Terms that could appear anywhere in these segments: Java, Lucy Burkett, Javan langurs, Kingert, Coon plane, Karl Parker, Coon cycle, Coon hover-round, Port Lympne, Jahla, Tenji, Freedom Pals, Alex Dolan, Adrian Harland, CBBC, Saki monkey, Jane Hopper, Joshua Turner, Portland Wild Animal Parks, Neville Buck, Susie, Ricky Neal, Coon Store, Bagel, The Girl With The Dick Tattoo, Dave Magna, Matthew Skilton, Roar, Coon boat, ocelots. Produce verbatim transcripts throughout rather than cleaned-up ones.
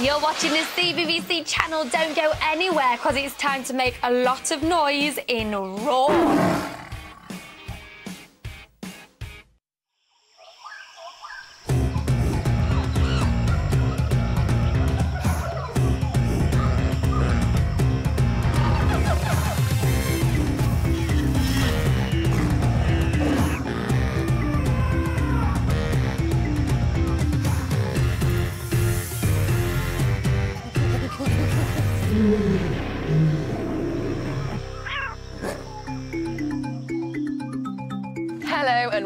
You're watching the C B B C channel. Don't go anywhere, because it's time to make a lot of noise in Roar.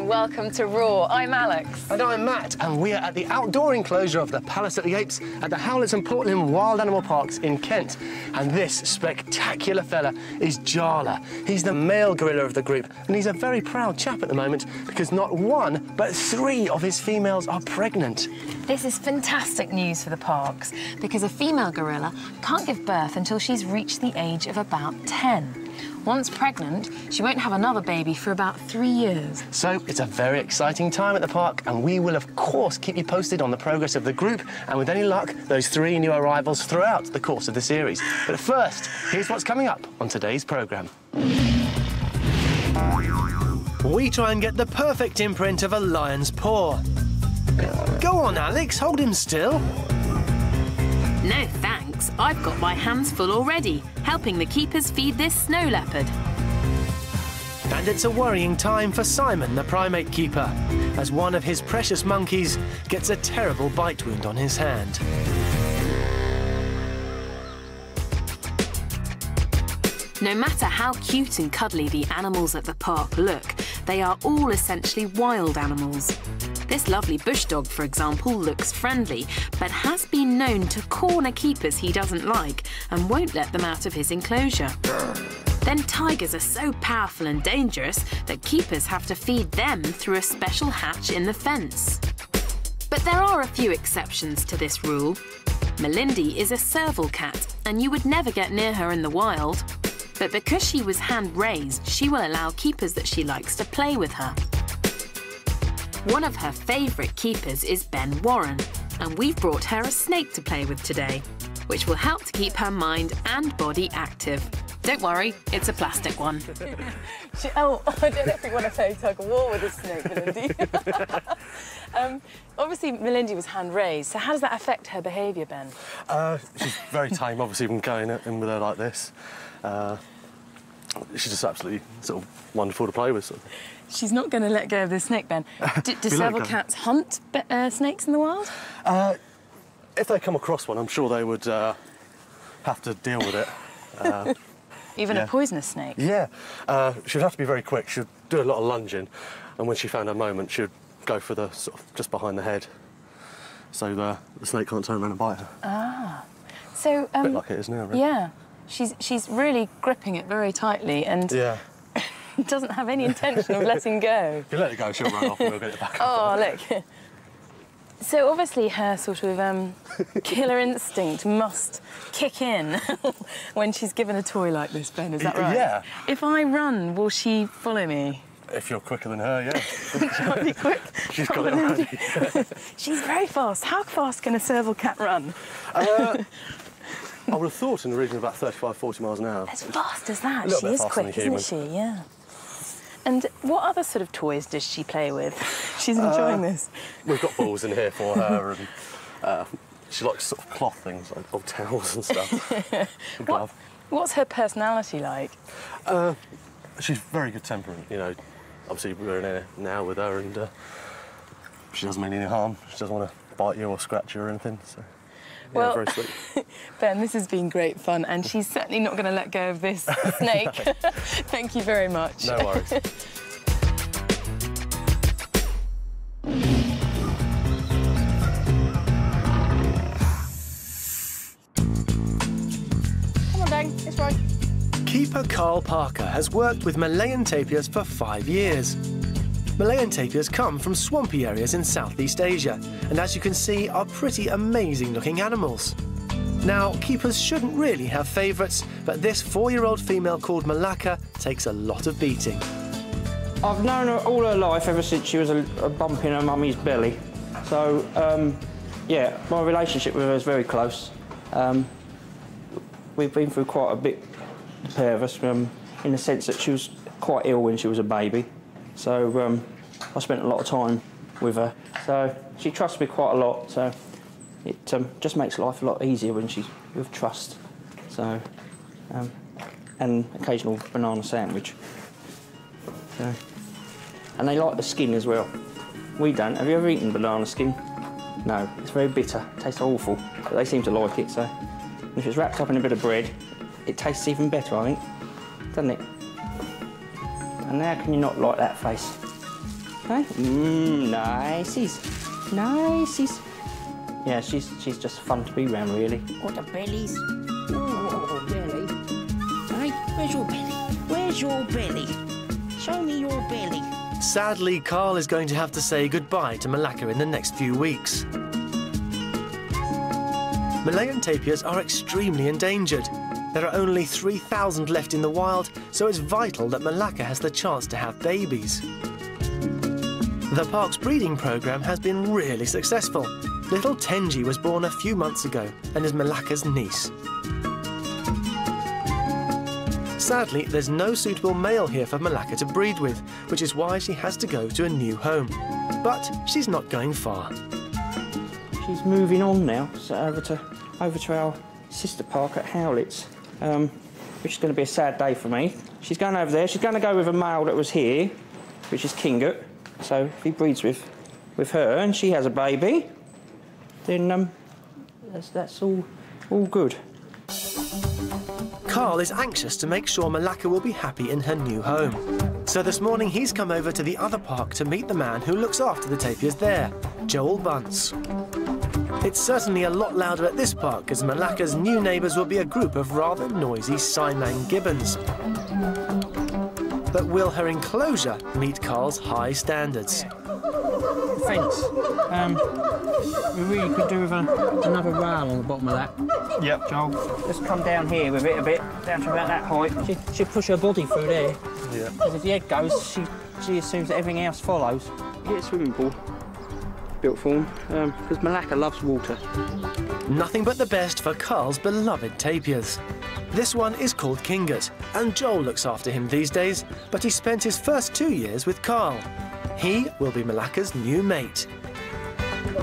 Welcome to Roar. I'm Alex. And I'm Matt, and we are at the outdoor enclosure of the Palace of the Apes at the Howletts and Portland Wild Animal Parks in Kent. And this spectacular fella is Jahla. He's the male gorilla of the group, and he's a very proud chap at the moment because not one, but three of his females are pregnant. This is fantastic news for the parks because a female gorilla can't give birth until she's reached the age of about ten. Once pregnant, she won't have another baby for about three years. So it's a very exciting time at the park, and we will, of course, keep you posted on the progress of the group and, with any luck, those three new arrivals throughout the course of the series. But first, here's what's coming up on today's programme. We try and get the perfect imprint of a lion's paw. Go on, Alex, hold him still. No, thanks. I've got my hands full already, helping the keepers feed this snow leopard. And it's a worrying time for Simon, the primate keeper, as one of his precious monkeys gets a terrible bite wound on his hand. No matter how cute and cuddly the animals at the park look, they are all essentially wild animals. This lovely bush dog, for example, looks friendly, but has been known to corner keepers he doesn't like and won't let them out of his enclosure. Then tigers are so powerful and dangerous that keepers have to feed them through a special hatch in the fence. But there are a few exceptions to this rule. Melindi is a serval cat, and you would never get near her in the wild. But because she was hand-raised, she will allow keepers that she likes to play with her. One of her favourite keepers is Ben Warren, and we've brought her a snake to play with today, which will help to keep her mind and body active. Don't worry, it's a plastic one. she, oh, I don't know if we want to play tug-of-war with a snake, Melindi. um, obviously, Melindi was hand-raised, so how does that affect her behaviour, Ben? Uh, she's very tame, obviously, when going in with her like this. Uh, she's just absolutely sort of wonderful to play with. Sort of. She's not going to let go of the snake, Ben. Do, do serval cats hunt uh, snakes in the wild? Uh, if they come across one, I'm sure they would uh, have to deal with it. Uh, Even yeah. a poisonous snake? Yeah. Uh, she would have to be very quick. She would do a lot of lunging, and when she found her moment, she would go for the sort of just behind the head, so the, the snake can't turn around and bite her. Ah. So, um, a bit like it is now, really. Yeah. She's, she's really gripping it very tightly, and... Yeah. doesn't have any intention of letting go. If you let it go, she'll run off and we'll get it back. Oh, look. So obviously her sort of um, killer instinct must kick in when she's given a toy like this, Ben, is that right? Yeah. If I run, will she follow me? If you're quicker than her, yeah. She can't be quick. She's got it already. She's very fast. How fast can a serval cat run? Uh, I would have thought in the region of about thirty-five, forty miles an hour. As fast as that. She is quick, isn't she? Yeah. And what other sort of toys does she play with? She's enjoying uh, this. We've got balls in here for her, and uh, she likes sort of cloth things, like old towels and stuff. and what, what's her personality like? Uh, she's very good temperament, you know. Obviously, we're in here now with her, and uh, she doesn't mean any harm. She doesn't want to bite you or scratch you or anything, so... Yeah, well, very sweet. Ben, this has been great fun, and she's certainly not going to let go of this snake. Thank you very much. No worries. Come on, Ben, it's right. Keeper Karl Parker has worked with Malayan tapirs for five years. Malayan tapirs come from swampy areas in Southeast Asia, and as you can see, are pretty amazing-looking animals. Now, keepers shouldn't really have favourites, but this four-year-old female called Malacca takes a lot of beating. I've known her all her life, ever since she was a, a bump in her mummy's belly. So, um, Yeah, my relationship with her is very close. Um, we've been through quite a bit, the pair of us, um, in the sense that she was quite ill when she was a baby. So um, I spent a lot of time with her. So she trusts me quite a lot. So it um, just makes life a lot easier when she's with trust. So, um, and occasional banana sandwich. So, and they like the skin as well. We don't. Have you ever eaten banana skin? No, it's very bitter, it tastes awful, but they seem to like it, so. And if it's wrapped up in a bit of bread, it tastes even better, I think, doesn't it? And how can you not like that face? Okay, mmm, nices, nices. Yeah, she's, she's just fun to be around, really. What the bellies. Oh, belly. Hey, where's your belly? Where's your belly? Show me your belly. Sadly, Karl is going to have to say goodbye to Malacca in the next few weeks. Malayan tapirs are extremely endangered. There are only three thousand left in the wild, so it's vital that Malacca has the chance to have babies. The park's breeding programme has been really successful. Little Tenji was born a few months ago and is Malacca's niece. Sadly, there's no suitable male here for Malacca to breed with, which is why she has to go to a new home. But she's not going far. She's moving on now, so over to over to our sister park at Howletts, um, which is going to be a sad day for me. She's going over there. She's going to go with a male that was here, which is Kingert. So if he breeds with with her and she has a baby, then um, that's that's all all good. Karl is anxious to make sure Malacca will be happy in her new home. So this morning he's come over to the other park to meet the man who looks after the tapirs there, Joel Bunce. It's certainly a lot louder at this park, as Malacca's new neighbours will be a group of rather noisy Saiman gibbons. But will her enclosure meet Karl's high standards? The fence. Um, we really could do with a, another rail on the bottom of that. Yep, Joel. Just come down here with it a bit, down to about that height. She, she'll push her body through there. Yeah. Because if the head goes, she, she assumes that everything else follows. Get a swimming pool built for him, because um, Malacca loves water. Nothing but the best for Karl's beloved tapirs. This one is called Kingert, and Joel looks after him these days, but he spent his first two years with Karl. He will be Malacca's new mate.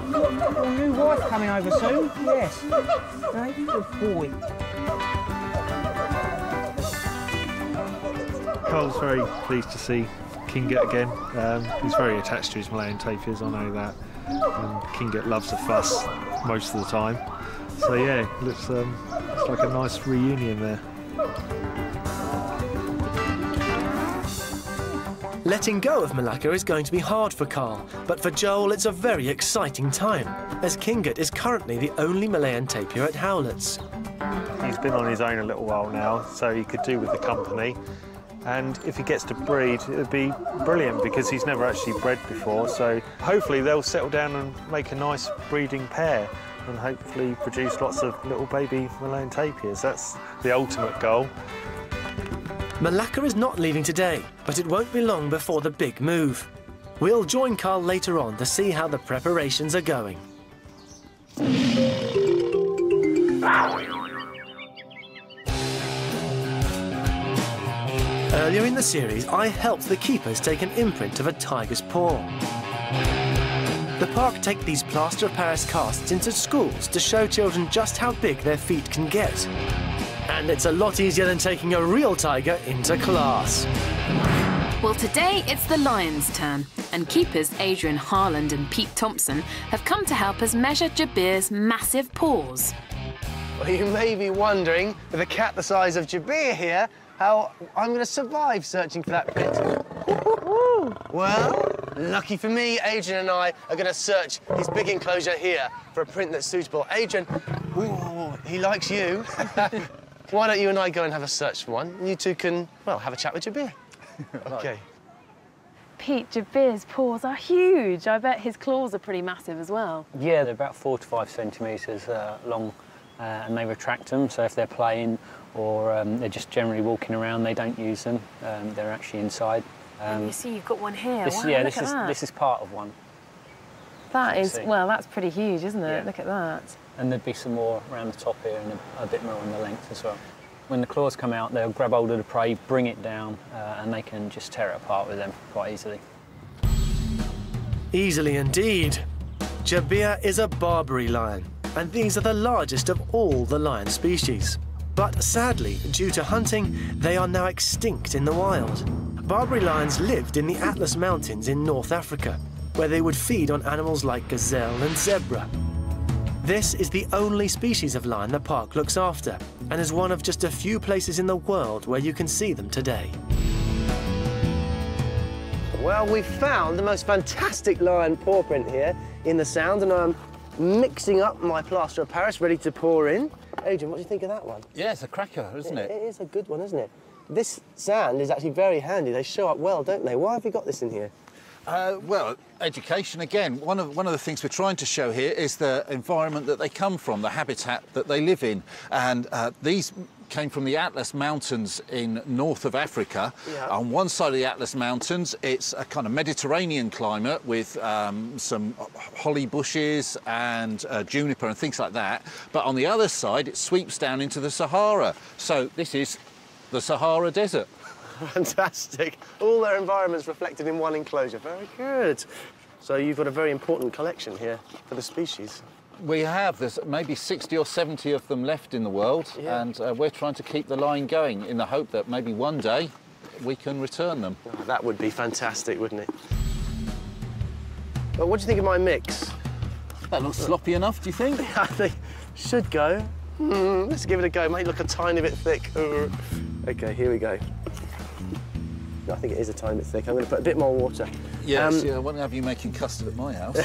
New wife coming over soon, yes. Very good boy. Karl's very pleased to see Kingert again. Um, he's very attached to his Malayan tapirs, I know that. Um, Kingert loves a fuss most of the time. So yeah, it looks, um, looks like a nice reunion there. Letting go of Malacca is going to be hard for Karl, but for Joel it's a very exciting time, as Kingert is currently the only Malayan tapir at Howletts. He's been on his own a little while now, so he could do with the company. And if he gets to breed, it'd be brilliant, because he's never actually bred before, so hopefully they'll settle down and make a nice breeding pair and hopefully produce lots of little baby Malayan tapirs. That's the ultimate goal. Malacca is not leaving today, but it won't be long before the big move. We'll join Karl later on to see how the preparations are going. Earlier in the series, I helped the keepers take an imprint of a tiger's paw. The park take these plaster of Paris casts into schools to show children just how big their feet can get. And it's a lot easier than taking a real tiger into class. Well, today it's the lion's turn, and keepers Adrian Harland and Pete Thompson have come to help us measure Jabir's massive paws. Well, you may be wondering, with a cat the size of Jabir here, how I'm going to survive searching for that bit. Well, lucky for me, Adrian and I are going to search his big enclosure here for a print that's suitable. Adrian, ooh, he likes you. Why don't you and I go and have a search for one? You two can, well, have a chat with Jabir. OK. Pete, Jabir's paws are huge. I bet his claws are pretty massive as well. Yeah, they're about four to five centimetres uh, long, uh, and they retract them. So if they're playing or um, they're just generally walking around, they don't use them. Um, they're actually inside. Um, and you see, you've got one here. This, wow, yeah, look this at is that. This is part of one. That is, see. Well, that's pretty huge, isn't it? Yeah. Look at that. And there'd be some more around the top here and a, a bit more on the length as well. When the claws come out, they'll grab hold of the prey, bring it down, uh, and they can just tear it apart with them quite easily. Easily indeed. Jabir is a Barbary lion, and these are the largest of all the lion species. But sadly, due to hunting, they are now extinct in the wild. Barbary lions lived in the Atlas Mountains in North Africa, where they would feed on animals like gazelle and zebra. This is the only species of lion the park looks after, and is one of just a few places in the world where you can see them today. Well, we've found the most fantastic lion paw print here in the Sound, and I'm mixing up my plaster of Paris, ready to pour in. Adrian, what do you think of that one? Yeah, it's a cracker, isn't it? It, it is a good one, isn't it? This sand is actually very handy. They show up well, don't they? Why have you got this in here? Uh, well, education again. One of, one of the things we're trying to show here is the environment that they come from, the habitat that they live in. And uh, these came from the Atlas Mountains in north of Africa. Yeah. On one side of the Atlas Mountains, it's a kind of Mediterranean climate with um, some holly bushes and uh, juniper and things like that. But on the other side, it sweeps down into the Sahara. So this is the Sahara Desert. Fantastic. All their environments reflected in one enclosure. Very good. So you've got a very important collection here for the species. We have. There's maybe sixty or seventy of them left in the world, yeah. and uh, we're trying to keep the line going in the hope that maybe one day we can return them. Oh, that would be fantastic, wouldn't it? Well, what do you think of my mix? That looks sloppy enough, do you think? I think should go. Mm, let's give it a go. It might look a tiny bit thick. OK, here we go. I think it is a tiny bit thick. I'm going to put a bit more water. Yes, um, yeah, I wouldn't have you making custard at my house.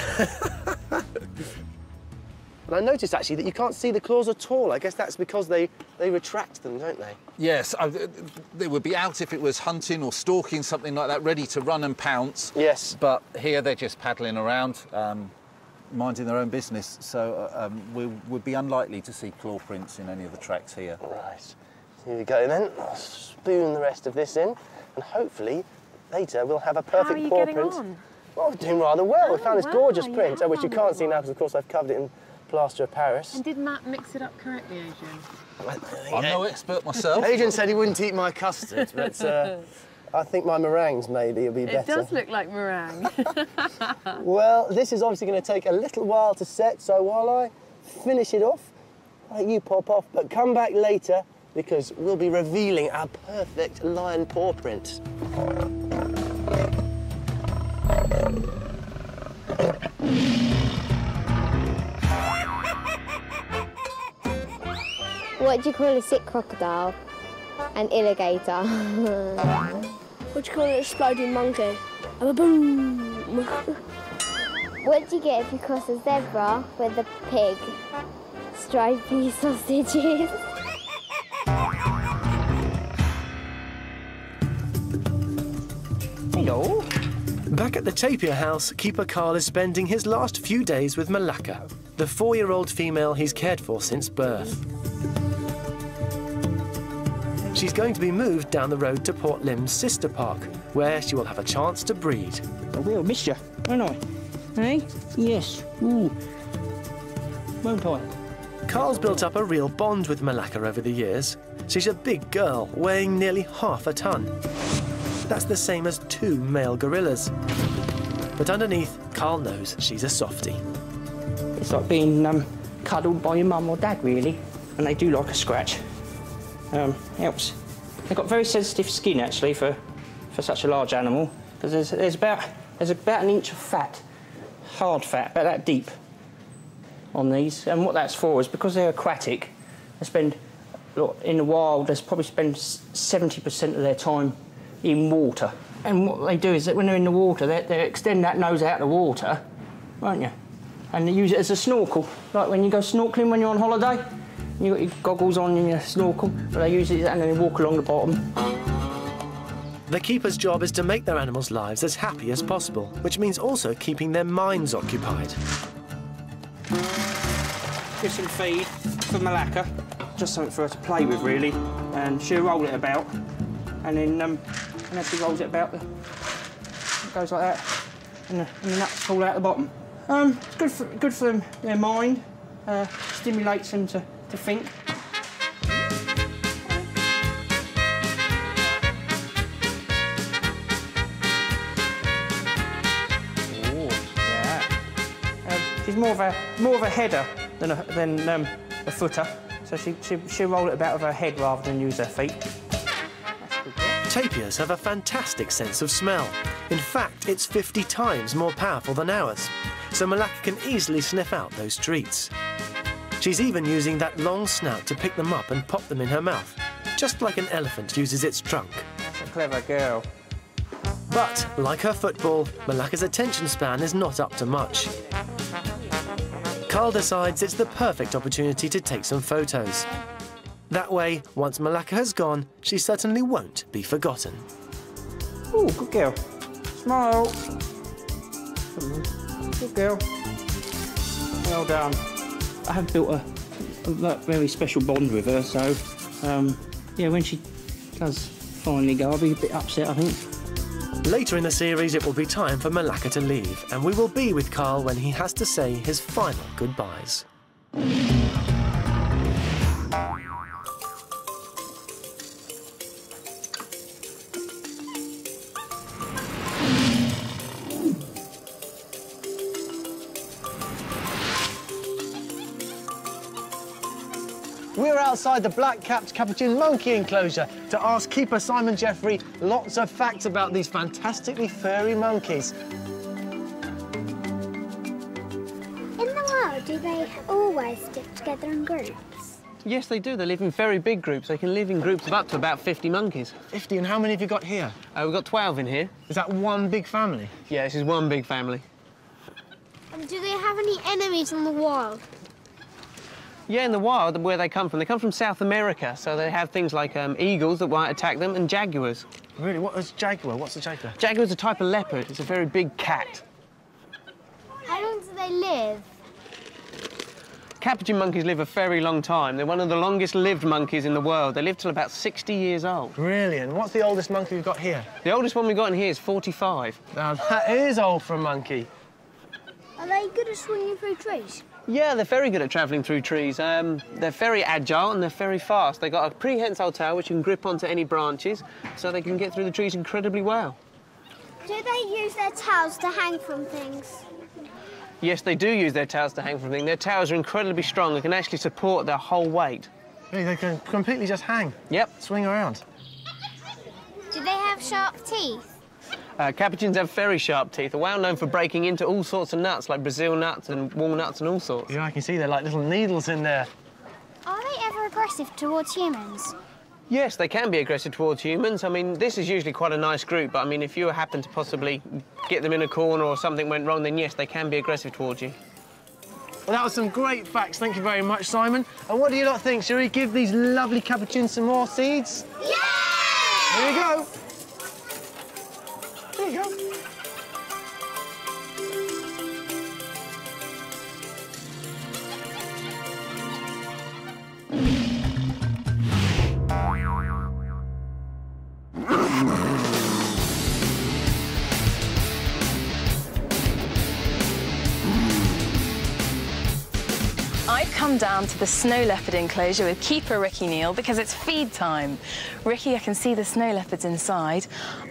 And I noticed, actually, that you can't see the claws at all. I guess that's because they, they retract them, don't they? Yes. I, they would be out if it was hunting or stalking, something like that, ready to run and pounce. Yes. But here they're just paddling around, um, minding their own business. So um, we would be unlikely to see claw prints in any of the tracks here. Right. Here we go, then. I'll spoon the rest of this in. And hopefully, later, we'll have a perfect paw print. How are you getting on? Well, I'm doing rather well. Oh, we found this wow, gorgeous print, yeah, which you can't see now because, of course, I've covered it in plaster of Paris. And did Matt mix it up correctly, Adrian? I'm no expert myself. Adrian said he wouldn't eat my custard, but uh, I think my meringues maybe will be better. It does look like meringue. Well, this is obviously going to take a little while to set, so while I finish it off, I'll let you pop off, but come back later, because we'll be revealing our perfect lion paw print. What do you call a sick crocodile? An alligator. What do you call an exploding monkey? A baboon. What do you get if you cross a zebra with a pig? Stripy sausages. Hello. Back at the tapir house, keeper Karl is spending his last few days with Malacca, the four-year-old female he's cared for since birth. She's going to be moved down the road to Port Lim's sister park, where she will have a chance to breed. I will miss you, won't I? Eh? Yes. Ooh. Won't I? Karl's built up a real bond with Malacca over the years. She's a big girl, weighing nearly half a ton. That's the same as two male gorillas. But underneath, Karl knows she's a softie. It's like being um, cuddled by your mum or dad, really. And they do like a scratch. Um, helps. They've got very sensitive skin, actually, for, for such a large animal. Because there's, there's, about, there's about an inch of fat, hard fat, about that deep, on these. And what that's for is because they're aquatic, they spend, look, in the wild, they probably spend seventy percent of their time in water. And what they do is that when they're in the water, they, they extend that nose out of the water, won't you? And they use it as a snorkel, like when you go snorkeling when you're on holiday. You've got your goggles on and your snorkel, but they use it and then they walk along the bottom. The keeper's job is to make their animals' lives as happy as possible, which means also keeping their minds occupied. Give some feed for Malacca, just something for her to play with, really, and she'll roll it about, and then um, and as she rolls it about, it goes like that, and the, and the nuts fall out the bottom. Um, it's good for, good for them, their mind, uh, stimulates them to, to think. She's more of a more of a header than a, than um, a footer, so she she she'll roll it about with her head rather than use her feet. Tapirs have a fantastic sense of smell. In fact, it's fifty times more powerful than ours, so Malacca can easily sniff out those treats. She's even using that long snout to pick them up and pop them in her mouth, just like an elephant uses its trunk. That's a clever girl. But like her football, Malacca's attention span is not up to much. Karl decides it's the perfect opportunity to take some photos. That way, once Malacca has gone, she certainly won't be forgotten. Ooh, good girl. Smile. Good girl. Well done. I have built a, a that very special bond with her, so um, yeah, when she does finally go, I'll be a bit upset, I think. Later in the series, it will be time for Malacca to leave, and we will be with Karl when he has to say his final goodbyes. We're outside the black-capped capuchin monkey enclosure to ask keeper Simon Jeffrey lots of facts about these fantastically furry monkeys. In the wild, do they always stick together in groups? Yes, they do. They live in very big groups. They can live in groups of up to about fifty monkeys. fifty? And how many have you got here? Uh, we've got twelve in here. Is that one big family? Yeah, this is one big family. And do they have any enemies in the wild? Yeah, in the wild, where they come from. They come from South America, so they have things like um, eagles that might attack them and jaguars. Really? What is jaguar? What's a jaguar? Jaguar's a type of leopard. It's a very big cat. How long do they live? Capuchin monkeys live a very long time. They're one of the longest-lived monkeys in the world. They live till about sixty years old. Really? And what's the oldest monkey we've got here? The oldest one we've got in here is forty-five. Now, that is old for a monkey. Are they good at swinging through trees? Yeah, they're very good at travelling through trees. Um, they're very agile and they're very fast. They've got a prehensile tail which can grip onto any branches, so they can get through the trees incredibly well. Do they use their tails to hang from things? Yes, they do use their tails to hang from things. Their tails are incredibly strong. They can actually support their whole weight. Really, they can completely just hang? Yep. Swing around? Do they have sharp teeth? Uh, capuchins have very sharp teeth. They're well known for breaking into all sorts of nuts, like Brazil nuts and walnuts and all sorts. Yeah, I can see they're like little needles in there. Are they ever aggressive towards humans? Yes, they can be aggressive towards humans. I mean, this is usually quite a nice group, but I mean, if you happen to possibly get them in a corner or something went wrong, then yes, they can be aggressive towards you. Well, that was some great facts. Thank you very much, Simon. And what do you lot think? Shall we give these lovely capuchins some more seeds? Yeah! Here we go. There you go. I've come down to the snow leopard enclosure with keeper Ricky Neal because it's feed time. Ricky, I can see the snow leopards inside.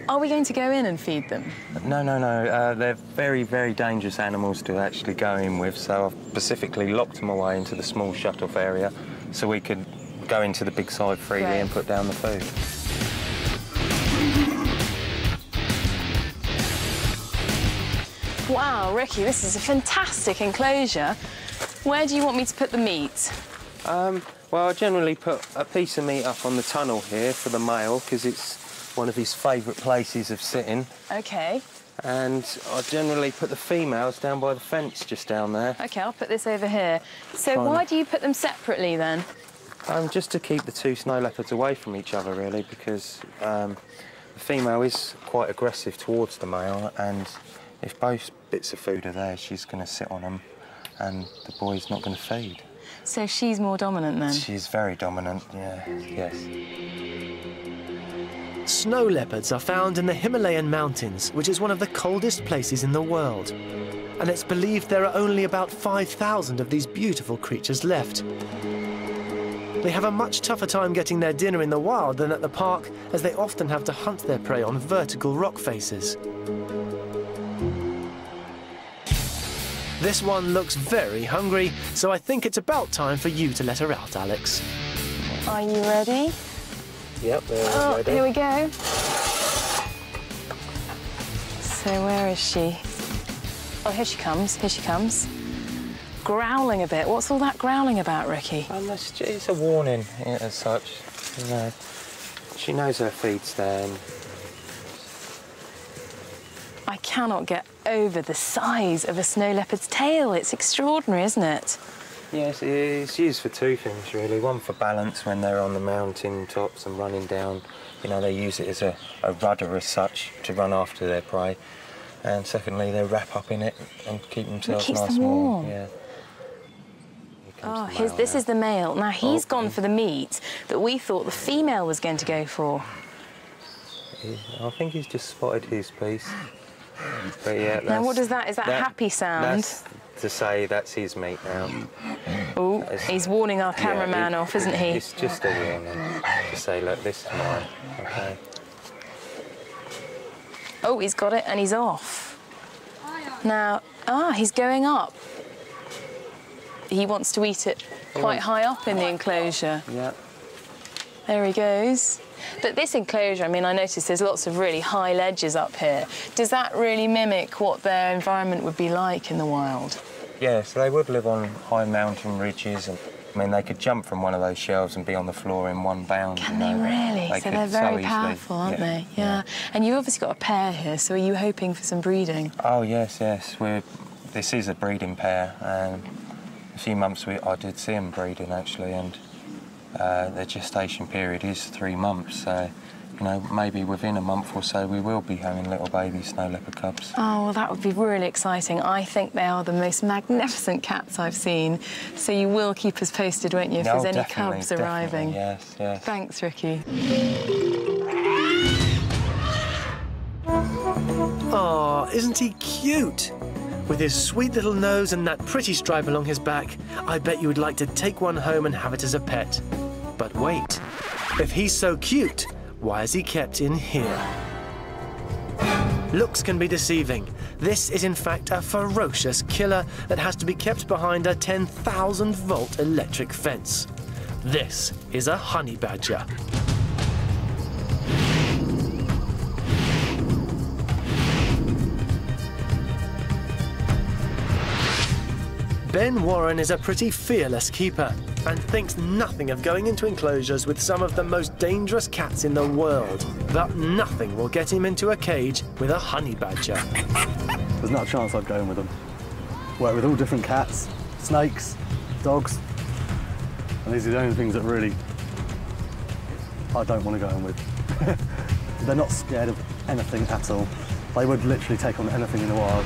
Are we going to go in and feed them? No, no, no. Uh, they're very, very dangerous animals to actually go in with, so I've specifically locked them away into the small shut-off area so we could go into the big side freely right. and put down the food. Wow, Ricky, this is a fantastic enclosure. Where do you want me to put the meat? Um, well, I generally put a piece of meat up on the tunnel here for the male because it's one of his favourite places of sitting. OK. And I generally put the females down by the fence just down there. OK, I'll put this over here. So Fine. Why do you put them separately, then? Um, just to keep the two snow leopards away from each other, really, because um, the female is quite aggressive towards the male, and if both bits of food are there, she's going to sit on them, and the boy's not going to feed. So she's more dominant, then? She's very dominant, yeah, yes. Snow leopards are found in the Himalayan mountains, which is one of the coldest places in the world. and it's believed there are only about five thousand of these beautiful creatures left. They have a much tougher time getting their dinner in the wild than at the park, as they often have to hunt their prey on vertical rock faces. This one looks very hungry, so I think it's about time for you to let her out, Alex. Are you ready? Yep, there is. Oh, ready. Here we go. So where is she? Oh, here she comes, here she comes. Growling a bit. What's all that growling about, Ricky? Um, it's, it's a warning as such. You know, she knows her feed's there. And... I cannot get over the size of a snow leopard's tail. It's extraordinary, isn't it? Yes, it's used for two things, really. One for balance when they're on the mountain tops and running down. You know, they use it as a, a rudder as such to run after their prey. And secondly, they wrap up in it and keep themselves nice and warm. Yeah. Oh, his, this is the male. Now, he's gone for the meat that we thought the female was going to go for. I think he's just spotted his piece. But yeah, now, what is that? Is that, that a happy sound? That's to say that's his meat now. Oh, he's warning our cameraman yeah, it, off, isn't he? It's just a warning to say, look, this is mine, OK? Oh, he's got it, and he's off. Now, ah, he's going up. He wants to eat it quite high up in the enclosure. Yeah. There he goes. But this enclosure, I mean, I noticed there's lots of really high ledges up here. Does that really mimic what their environment would be like in the wild? Yeah, so they would live on high mountain ridges. And, I mean, they could jump from one of those shelves and be on the floor in one bound. Can they really? They so they're very so powerful, aren't yeah. they? Yeah. yeah. And you've obviously got a pair here, so are you hoping for some breeding? Oh, yes, yes. We're, this is a breeding pair. Um, A few months we, I did see them breeding actually, and uh, their gestation period is three months. So, you know, maybe within a month or so we will be having little baby snow leopard cubs. Oh, well, that would be really exciting. I think they are the most magnificent cats I've seen. So you will keep us posted, won't you, if no, there's any cubs arriving? Yes, yes. Thanks, Ricky. Oh, isn't he cute? With his sweet little nose and that pretty stripe along his back, I bet you would like to take one home and have it as a pet. But wait, if he's so cute, why is he kept in here? Looks can be deceiving. This is in fact a ferocious killer that has to be kept behind a ten thousand volt electric fence. This is a honey badger. Ben Warren is a pretty fearless keeper and thinks nothing of going into enclosures with some of the most dangerous cats in the world. But nothing will get him into a cage with a honey badger. There's not a chance I'd go in with them. Work with all different cats, snakes, dogs. And these are the only things that really I don't want to go in with. They're not scared of anything at all. They would literally take on anything in the wild.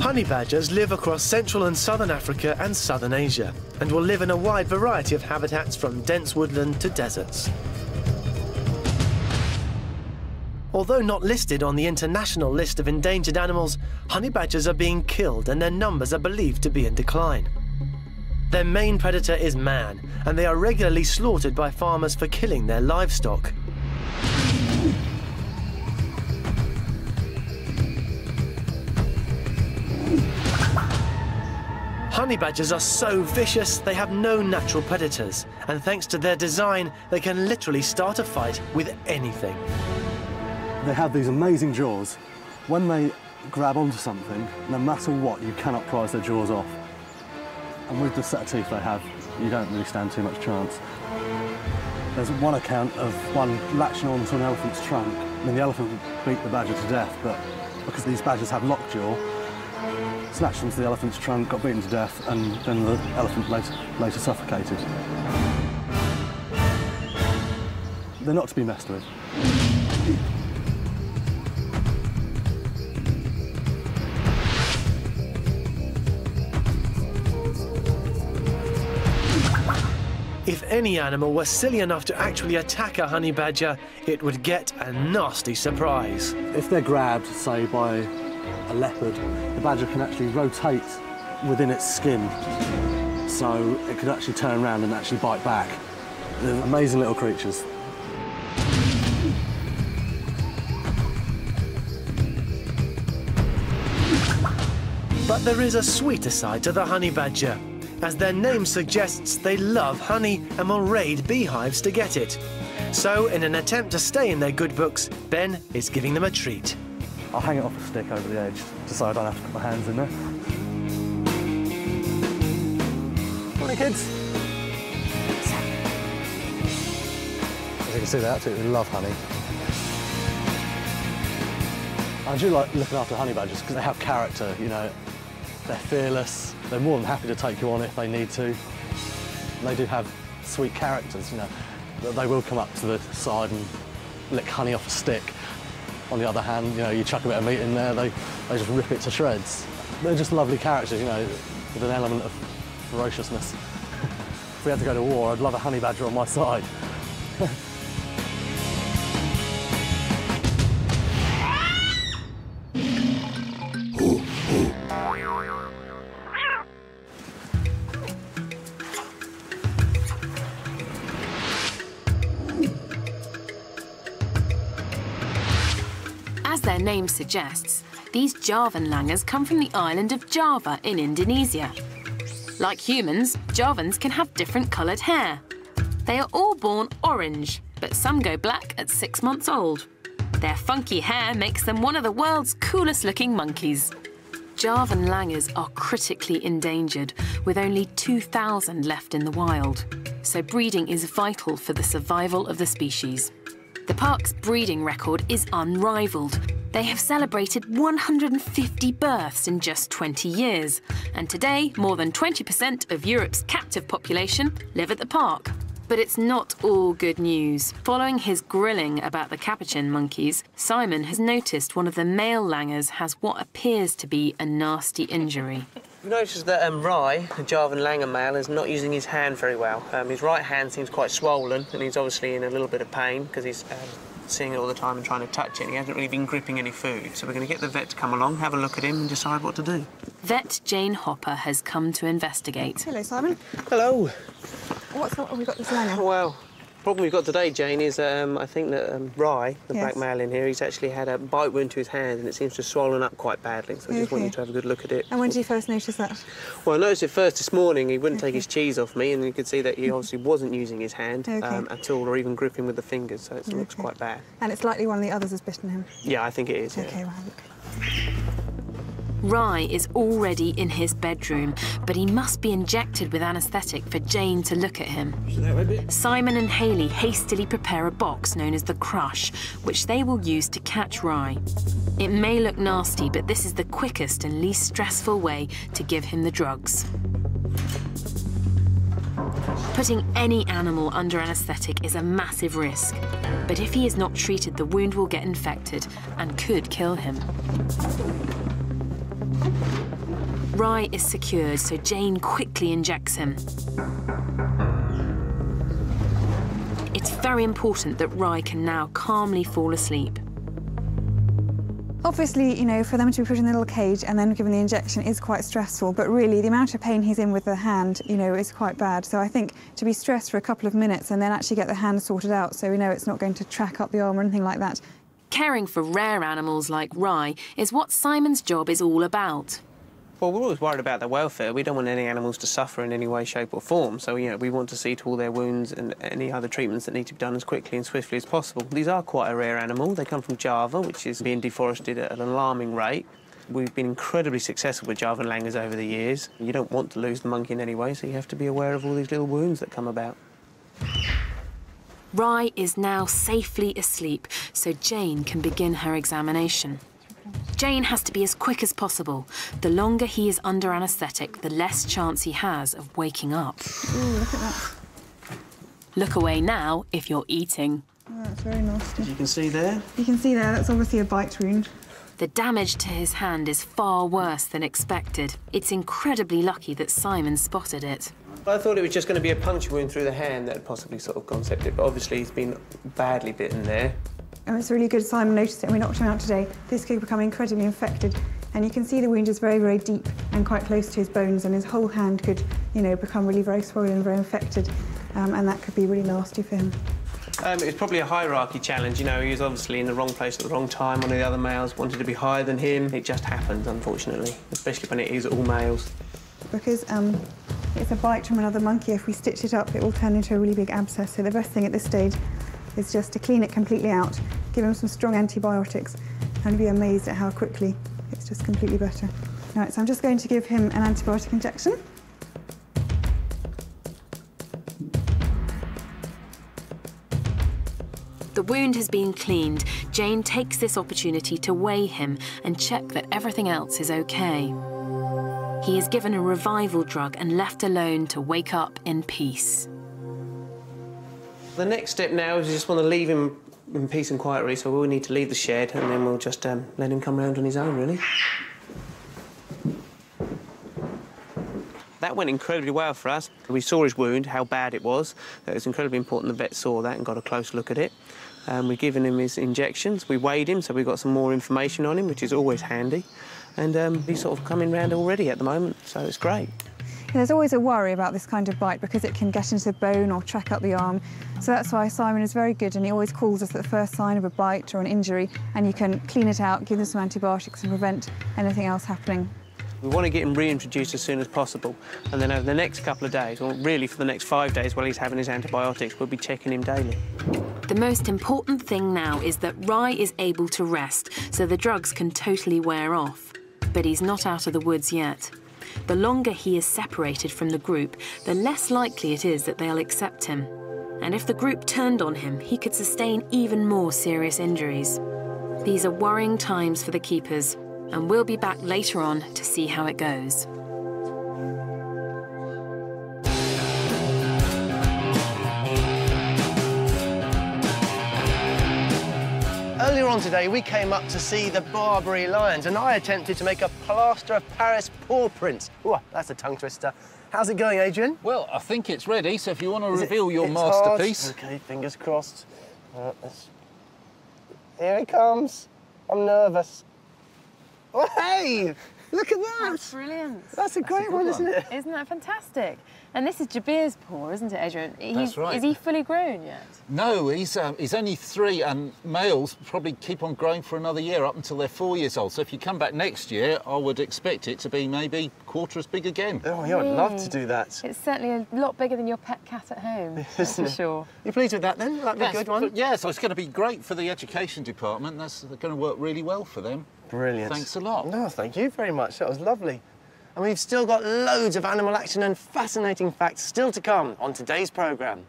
Honey badgers live across central and southern Africa and southern Asia, and will live in a wide variety of habitats from dense woodland to deserts. Although not listed on the international list of endangered animals, honey badgers are being killed and their numbers are believed to be in decline. Their main predator is man, and they are regularly slaughtered by farmers for killing their livestock. Honey badgers are so vicious, they have no natural predators, and thanks to their design, they can literally start a fight with anything. They have these amazing jaws. When they grab onto something, no matter what, you cannot prise their jaws off. And with the set of teeth they have, you don't really stand too much chance. There's one account of one latching onto an elephant's trunk. I mean, the elephant beat the badger to death, but because these badgers have lockjaw, snatched onto the elephant's trunk, got beaten to death, and then the elephant later, later suffocated. They're not to be messed with. If any animal were silly enough to actually attack a honey badger, it would get a nasty surprise. If they're grabbed, say, by a leopard, the badger can actually rotate within its skin, so it could actually turn around and actually bite back. They're amazing little creatures. But there is a sweeter side to the honey badger. As their name suggests, they love honey and will raid beehives to get it. So, in an attempt to stay in their good books, Ben is giving them a treat. I'll hang it off a stick over the edge, just so I don't have to put my hands in there. Morning, kids. As you can see, they absolutely love honey. I do like looking after honey badgers because they have character, you know. They're fearless. They're more than happy to take you on if they need to. They do have sweet characters, you know. They will come up to the side and lick honey off a stick. On the other hand, you know, you chuck a bit of meat in there, they, they just rip it to shreds. They're just lovely characters, you know, with an element of ferociousness. If we had to go to war, I'd love a honey badger on my side. Their name suggests, these Javan langurs come from the island of Java in Indonesia. Like humans, Javans can have different coloured hair. They are all born orange, but some go black at six months old. Their funky hair makes them one of the world's coolest-looking monkeys. Javan langurs are critically endangered, with only two thousand left in the wild. So breeding is vital for the survival of the species. The park's breeding record is unrivaled. They have celebrated one hundred fifty births in just twenty years, and today more than twenty percent of Europe's captive population live at the park. But it's not all good news. Following his grilling about the capuchin monkeys, Simon has noticed one of the male langurs has what appears to be a nasty injury. We've noticed that um, Rai, the Javan langur male, is not using his hand very well. Um, his right hand seems quite swollen, and he's obviously in a little bit of pain because he's um, seeing it all the time and trying to touch it. He hasn't really been gripping any food, so we're going to get the vet to come along, have a look at him and decide what to do. Vet Jane Hopper has come to investigate. Hello, Simon. Hello. What's what have we got this langur? Well, the problem we've got today, Jane, is um, I think that um, Rai, the yes. black male in here, he's actually had a bite wound to his hand and it seems to have swollen up quite badly, so I okay. just wanted to have a good look at it. And when did you first notice that? Well, I noticed it first this morning. He wouldn't okay. take his cheese off me, and you could see that he obviously wasn't using his hand okay. um, at all, or even gripping with the fingers, so it okay. looks quite bad. And it's likely one of the others has bitten him? Yeah, I think it is. OK, yeah. well, okay. Rai is already in his bedroom, but he must be injected with anaesthetic for Jane to look at him. Simon and Hayley hastily prepare a box known as the crush, which they will use to catch Rai. It may look nasty, but this is the quickest and least stressful way to give him the drugs. Putting any animal under anaesthetic is a massive risk, but if he is not treated, the wound will get infected and could kill him. Rai is secured, so Jane quickly injects him. It's very important that Rai can now calmly fall asleep. Obviously, you know, for them to be put in the little cage and then given the injection is quite stressful, but really the amount of pain he's in with the hand, you know, is quite bad. So I think to be stressed for a couple of minutes and then actually get the hand sorted out so we know it's not going to track up the arm or anything like that. Caring for rare animals like Rai is what Simon's job is all about. Well, we're always worried about their welfare. We don't want any animals to suffer in any way, shape or form. So, you know, we want to see to all their wounds and any other treatments that need to be done as quickly and swiftly as possible. These are quite a rare animal. They come from Java, which is being deforested at an alarming rate. We've been incredibly successful with Javan langurs over the years. You don't want to lose the monkey in any way, so you have to be aware of all these little wounds that come about. Rai is now safely asleep, so Jane can begin her examination. Jane has to be as quick as possible. The longer he is under anaesthetic, the less chance he has of waking up. Ooh, look at that. Look away now if you're eating. Oh, that's very nasty. You can see there? You can see there, that's obviously a bite wound. The damage to his hand is far worse than expected. It's incredibly lucky that Simon spotted it. I thought it was just going to be a puncture wound through the hand that had possibly sort of concepted, but obviously he's been badly bitten there. And it's really good Simon noticed it and we knocked him out today. This could become incredibly infected. And you can see the wound is very, very deep and quite close to his bones, and his whole hand could, you know, become really very swollen, very infected, um, and that could be really nasty for him. Um, it was probably a hierarchy challenge, you know, he was obviously in the wrong place at the wrong time. One of the other males wanted to be higher than him. It just happens, unfortunately, especially when it is all males. Because um, it's a bite from another monkey, if we stitch it up, it will turn into a really big abscess. So the best thing at this stage is just to clean it completely out, give him some strong antibiotics, and be amazed at how quickly it's just completely better. All right, so I'm just going to give him an antibiotic injection. The wound has been cleaned. Jane takes this opportunity to weigh him and check that everything else is okay. He is given a revival drug and left alone to wake up in peace. The next step now is we just want to leave him in peace and quiet, really, so we'll need to leave the shed and then we'll just um, let him come round on his own, really. That went incredibly well for us. We saw his wound, how bad it was. It was incredibly important the vet saw that and got a close look at it. Um, we've given him his injections. We weighed him, so we got some more information on him, which is always handy. And um, he's sort of coming round already at the moment, so it's great. And there's always a worry about this kind of bite because it can get into the bone or track up the arm. So that's why Simon is very good and he always calls us at the first sign of a bite or an injury, and you can clean it out, give them some antibiotics and prevent anything else happening. We want to get him reintroduced as soon as possible, and then over the next couple of days, or really for the next five days while he's having his antibiotics, we'll be checking him daily. The most important thing now is that Rai is able to rest, so the drugs can totally wear off. But he's not out of the woods yet. The longer he is separated from the group, the less likely it is that they'll accept him. And if the group turned on him, he could sustain even more serious injuries. These are worrying times for the keepers, and we'll be back later on to see how it goes. Earlier on today, we came up to see the Barbary lions, and I attempted to make a plaster of Paris paw print. Ooh, that's a tongue twister. How's it going, Adrian? Well, I think it's ready, so if you want to Is reveal it, your it's masterpiece... Hard. OK, fingers crossed. Uh, Here it comes. I'm nervous. Oh, hey! Look at that! That's brilliant. That's a That's great a one, one, isn't it? Isn't that fantastic? And this is Jabir's paw, isn't it, Adrian? He's, That's right. Is he fully grown yet? No, he's, um, he's only three, and males probably keep on growing for another year up until they're four years old. So if you come back next year, I would expect it to be maybe a quarter as big again. Oh, yeah, really? I'd love to do that. It's certainly a lot bigger than your pet cat at home, that's for sure. You pleased with that, then? That'd be yes, a good one? Yes, yeah, so it's going to be great for the education department. That's going to work really well for them. Brilliant. Thanks a lot. No, thank you very much. That was lovely. And we've still got loads of animal action and fascinating facts still to come on today's programme.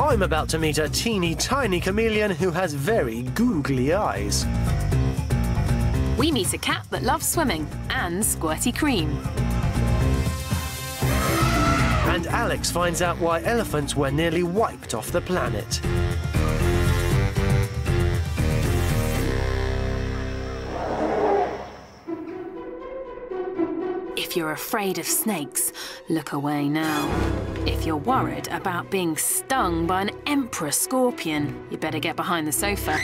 I'm about to meet a teeny tiny chameleon who has very googly eyes. We meet a cat that loves swimming and squirty cream. And Alex finds out why elephants were nearly wiped off the planet. If you're afraid of snakes, look away now. If you're worried about being stung by an emperor scorpion, you better get behind the sofa.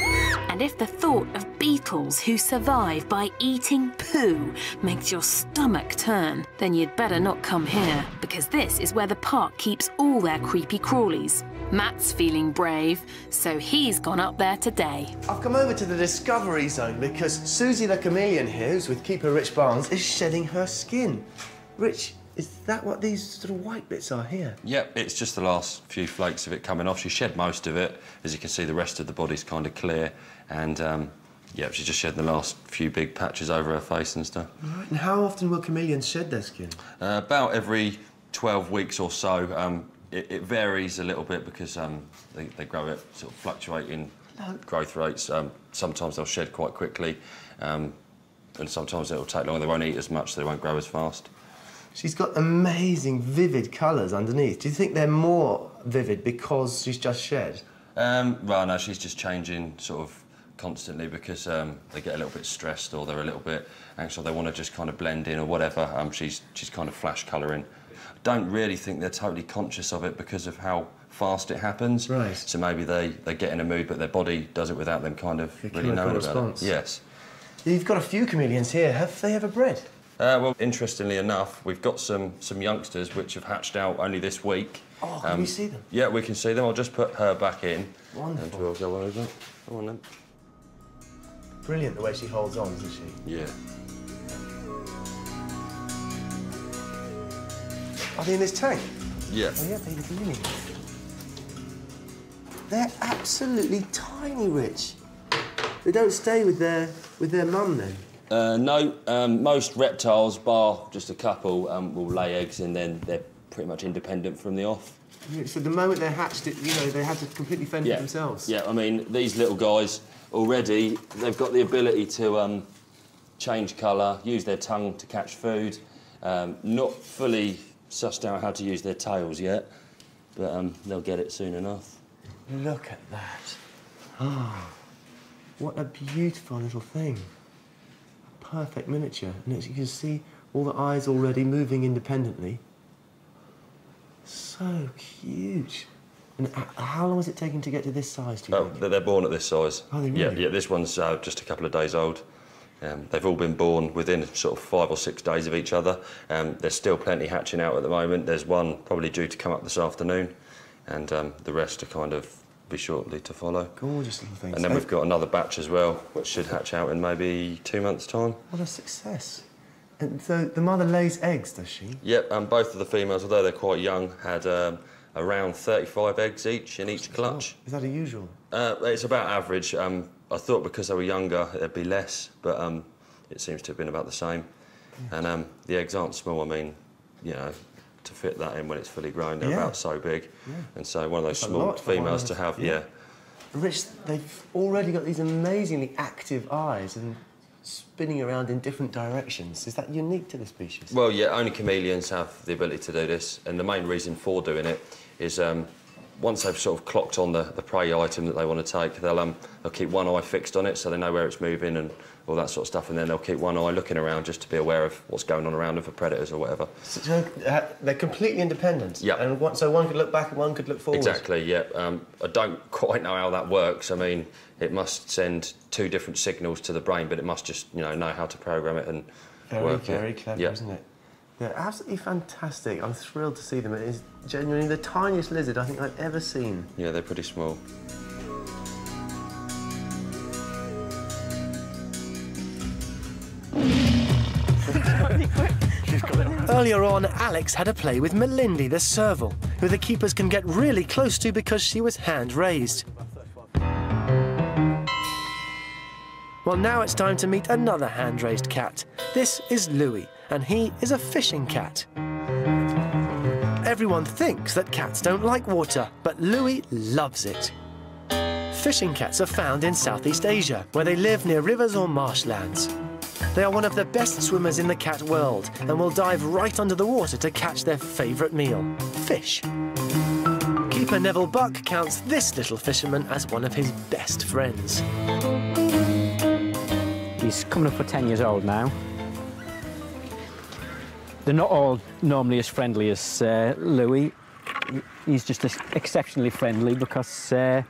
And if the thought of beetles who survive by eating poo makes your stomach turn, then you'd better not come here, because this is where the park keeps all their creepy crawlies. Matt's feeling brave, so he's gone up there today. I've come over to the Discovery Zone because Susie the chameleon here, who's with keeper Rich Barnes, is shedding her skin. Rich, is that what these sort of white bits are here? Yep, it's just the last few flakes of it coming off. She shed most of it. As you can see, the rest of the body's kind of clear. And, um, yeah, she just shed the last few big patches over her face and stuff. Right, and how often will chameleons shed their skin? Uh, about every twelve weeks or so. Um, It, it varies a little bit because um, they, they grow at sort of fluctuating Look. growth rates. Um, sometimes they'll shed quite quickly, um, and sometimes it'll take longer. They won't eat as much, so they won't grow as fast. She's got amazing, vivid colours underneath. Do you think they're more vivid because she's just shed? Um, well, no, she's just changing sort of constantly because um, they get a little bit stressed or they're a little bit anxious or they want to just kind of blend in or whatever. Um, she's, she's kind of flash colouring. Don't really think they're totally conscious of it because of how fast it happens. Right. So maybe they, they get in a mood, but their body does it without them kind of really knowing about it. Yes. You've got a few chameleons here. Have they ever bred? Uh, well, interestingly enough, we've got some some youngsters which have hatched out only this week. Oh, can um, we see them? Yeah, we can see them. I'll just put her back in. Wonderful. And we'll go over. Come on then. Brilliant the way she holds on, isn't she? Yeah. Are they in this tank? Yeah. Oh, yeah, they do. They're absolutely tiny, Rich. They don't stay with their with their mum then. Uh, no, um, most reptiles, bar just a couple, um, will lay eggs and then they're pretty much independent from the off. Yeah, so the moment they're hatched, it, you know, they have to completely fend yeah. for themselves. Yeah, I mean, these little guys already, they've got the ability to um, change colour, use their tongue to catch food, um, not fully sussed out how to use their tails yet, but um, they'll get it soon enough. Look at that. Oh, what a beautiful little thing. Perfect miniature, and as you can see, all the eyes already moving independently. So cute. And how long is it taking to get to this size, do you oh, think? They're born at this size. Oh, they really? Yeah, yeah, this one's uh, just a couple of days old. Um, they've all been born within sort of five or six days of each other. Um, there's still plenty hatching out at the moment. There's one probably due to come up this afternoon, and um, the rest are kind of be shortly to follow. Gorgeous little things. And then they've... we've got another batch as well, which should hatch out in maybe two months' time. What a success. And so the mother lays eggs, does she? Yep, and both of the females, although they're quite young, had um, around thirty-five eggs each in That's each clutch. Is that unusual? Uh, it's about average. Um, I thought because they were younger, it'd be less, but um, it seems to have been about the same. Yeah. And um, the eggs aren't small, I mean, you know, to fit that in when it's fully grown, they're yeah. about so big. Yeah. And so one of those That's small females to have, yeah. yeah. Rich, they've already got these amazingly active eyes and spinning around in different directions. Is that unique to the species? Well, yeah, only chameleons have the ability to do this, and the main reason for doing it is um, once they've sort of clocked on the, the prey item that they want to take, they'll, um, they'll keep one eye fixed on it so they know where it's moving and all that sort of stuff, and then they'll keep one eye looking around just to be aware of what's going on around them for predators or whatever. So uh, they're completely independent? Yeah. And one, so one could look back and one could look forward? Exactly, yeah. Um, I don't quite know how that works. I mean, it must send two different signals to the brain, but it must just, you know, know how to program it and very, work very it. Very clever, yeah. isn't it? They're absolutely fantastic. I'm thrilled to see them. It is genuinely the tiniest lizard I think I've ever seen. Yeah, they're pretty small. Earlier on, Alex had a play with Melindi the serval, who the keepers can get really close to because she was hand-raised. Well, now it's time to meet another hand-raised cat. This is Louie, and he is a fishing cat. Everyone thinks that cats don't like water, but Louie loves it. Fishing cats are found in Southeast Asia, where they live near rivers or marshlands. They are one of the best swimmers in the cat world and will dive right under the water to catch their favourite meal, fish. Keeper Neville Buck counts this little fisherman as one of his best friends. He's coming up for ten years old now. They're not all normally as friendly as uh, Louie. He's just exceptionally friendly because... Uh,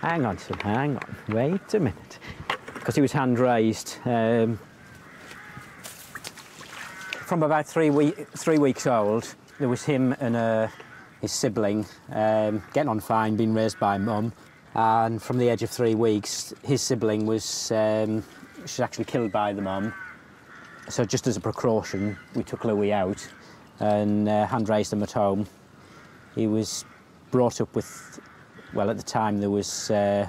hang on, son, hang on, wait a minute. Because he was hand-raised um, from about three, we three weeks old. There was him and uh, his sibling um, getting on fine, being raised by mum. And from the age of three weeks, his sibling was um, she was actually killed by the mum. So just as a precaution, we took Louie out and uh, hand-raised him at home. He was brought up with, well, at the time there was. Uh,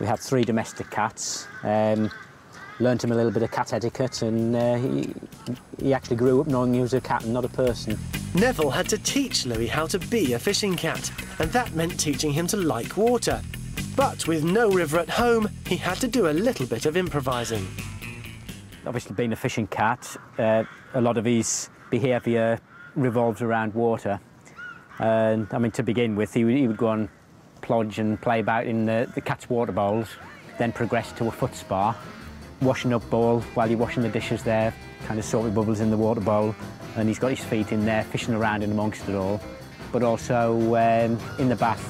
We had three domestic cats, um, learned him a little bit of cat etiquette, and uh, he, he actually grew up knowing he was a cat and not a person. Neville had to teach Louie how to be a fishing cat, and that meant teaching him to like water. But with no river at home, he had to do a little bit of improvising. Obviously, being a fishing cat, uh, a lot of his behaviour revolves around water. And I mean, to begin with, he, he would go on plodge and play about in the, the cat's water bowls, then progress to a foot spa, washing up bowl while you're washing the dishes there, kind of salty bubbles in the water bowl, and he's got his feet in there, fishing around in amongst it all, but also um, in the bath.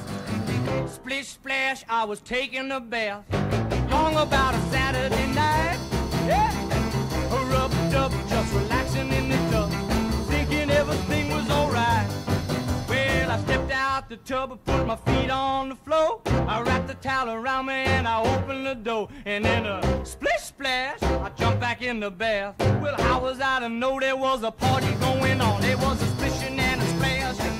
Splish splash, I was taking a bath. song about a Saturday night. Yeah, rubbed up, just relaxing in the tub, thinking everything was alright. Well, I stepped out the tub and put my feet on the floor. I wrapped the towel around me and I opened the door. And then a splish splash, I jumped back in the bath. Well, how was I to know there was a party going on? There was a splishing and a splashing.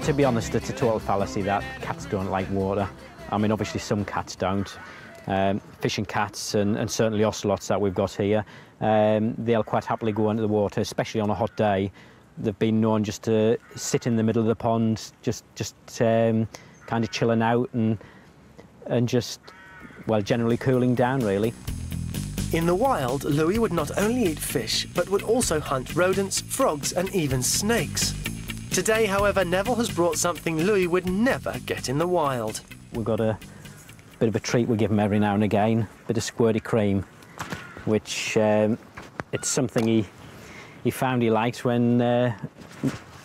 To be honest, it's a total fallacy that cats don't like water. I mean, obviously some cats don't. Um, fishing cats and, and certainly ocelots that we've got here, um, they'll quite happily go into the water, especially on a hot day. They've been known just to sit in the middle of the pond, just just um, kind of chilling out and and just, well, generally cooling down, really. In the wild, Louie would not only eat fish, but would also hunt rodents, frogs and even snakes. Today, however, Neville has brought something Louie would never get in the wild. We've got a bit of a treat we give him every now and again, a bit of squirty cream, which um, it's something he he found he liked when uh,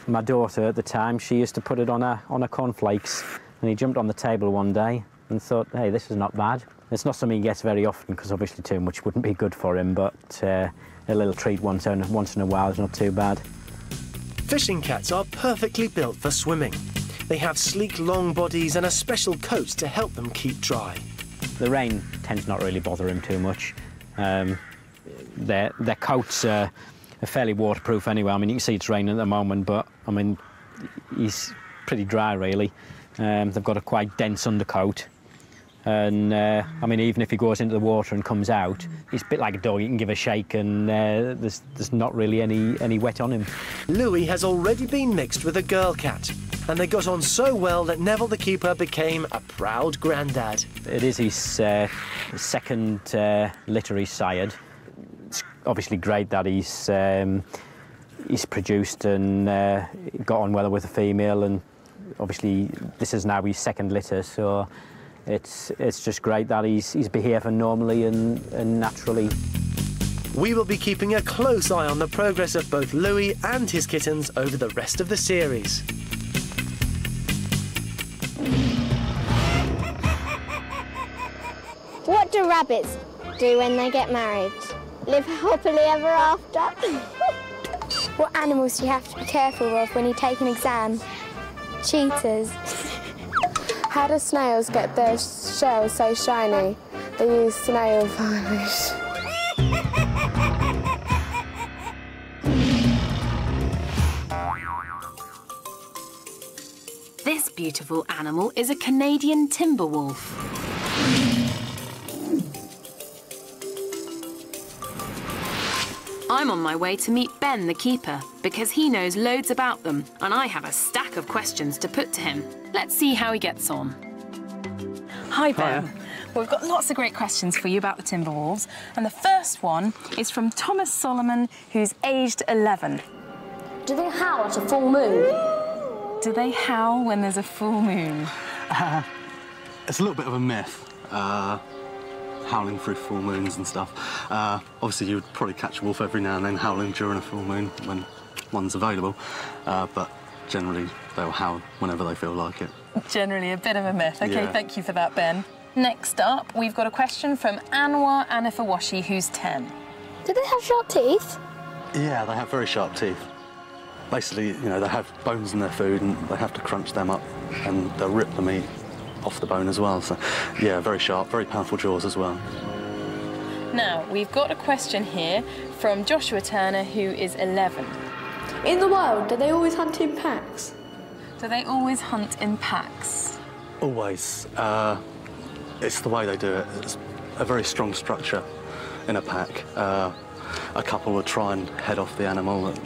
my daughter at the time, she used to put it on her, on her cornflakes, and he jumped on the table one day and thought, hey, this is not bad. It's not something he gets very often because obviously too much wouldn't be good for him, but uh, a little treat once in, once in a while is not too bad. Fishing cats are perfectly built for swimming. They have sleek, long bodies and a special coat to help them keep dry. The rain tends not really bother him too much. Um, their, their coats are, are fairly waterproof anyway. I mean, you can see it's raining at the moment, but, I mean, he's pretty dry, really. Um, they've got a quite dense undercoat. And, uh, I mean, even if he goes into the water and comes out, he's a bit like a dog. You can give a shake and uh, there's, there's not really any, any wet on him. Louie has already been mixed with a girl cat, and they got on so well that Neville the keeper became a proud granddad. It is his uh, second uh, litter he's sired. It's obviously great that he's, um, he's produced and uh, got on well with a female, and obviously this is now his second litter, so it's, it's just great that he's, he's behaving normally and, and naturally. We will be keeping a close eye on the progress of both Louie and his kittens over the rest of the series. What do rabbits do when they get married? Live happily ever after? What animals do you have to be careful of when you take an exam? Cheetahs. How do snails get their shells so shiny? They use snail varnish. This beautiful animal is a Canadian timber wolf. I'm on my way to meet Ben the keeper, because he knows loads about them, and I have a stack of questions to put to him. Let's see how he gets on. Hi, Ben. Hiya. Well, we've got lots of great questions for you about the timber wolves, and the first one is from Thomas Solomon, who's aged eleven. Do they howl at a full moon? Do they howl when there's a full moon? Uh, it's a little bit of a myth. Uh... howling through full moons and stuff. Uh, obviously, you would probably catch a wolf every now and then howling during a full moon when one's available, uh, but generally they'll howl whenever they feel like it. Generally a bit of a myth. OK, yeah. Thank you for that, Ben. Next up, we've got a question from Anwar Anifawashi, who's ten. Do they have sharp teeth? Yeah, they have very sharp teeth. Basically, you know, they have bones in their food and they have to crunch them up and they'll rip the meat off the bone as well, so yeah, very sharp, very powerful jaws as well. Now, we've got a question here from Joshua Turner, who is eleven. In the wild, do they always hunt in packs? Do they always hunt in packs? Always. Uh, it's the way they do it. It's a very strong structure in a pack. Uh, a couple would try and head off the animal, and,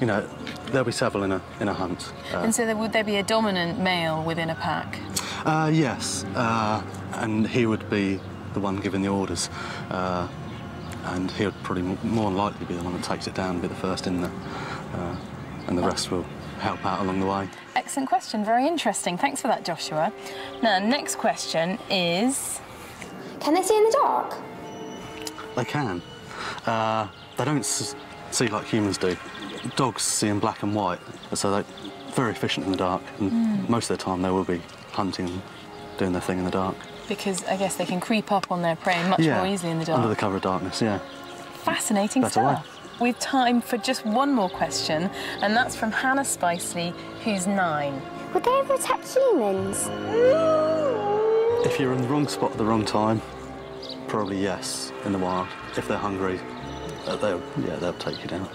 you know, there'll be several in a, in a hunt. Uh, and so there, would there be a dominant male within a pack? Uh, yes, uh, and he would be the one giving the orders, uh, and he would probably more than likely be the one that takes it down, be the first in there, uh, and the rest will help out along the way. Excellent question, very interesting. Thanks for that, Joshua. Now, next question is... Can they see in the dark? They can. Uh, they don't s see like humans do. Dogs see in black and white, so they're very efficient in the dark, and mm. most of the time they will be hunting, doing their thing in the dark. because I guess they can creep up on their prey much yeah, more easily in the dark. Under the cover of darkness, yeah. Fascinating Better stuff. Way. We've time for just one more question, and that's from Hannah Spiceley, who's nine. Would they ever attack humans? If you're in the wrong spot at the wrong time, probably yes, in the wild. If they're hungry, they'll, yeah, they'll take you down.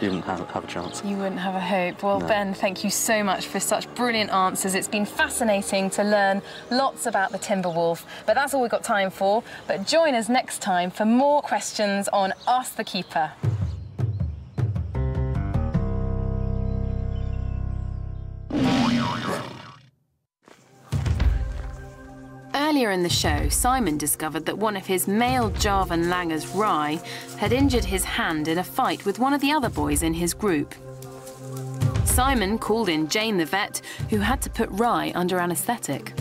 You wouldn't have, have a chance. You wouldn't have a hope. Well, no. Ben, thank you so much for such brilliant answers. It's been fascinating to learn lots about the timber wolf, but that's all we've got time for. But join us next time for more questions on Ask the Keeper. Earlier in the show, Simon discovered that one of his male Javan langurs, Rai, had injured his hand in a fight with one of the other boys in his group. Simon called in Jane the vet, who had to put Rai under anaesthetic.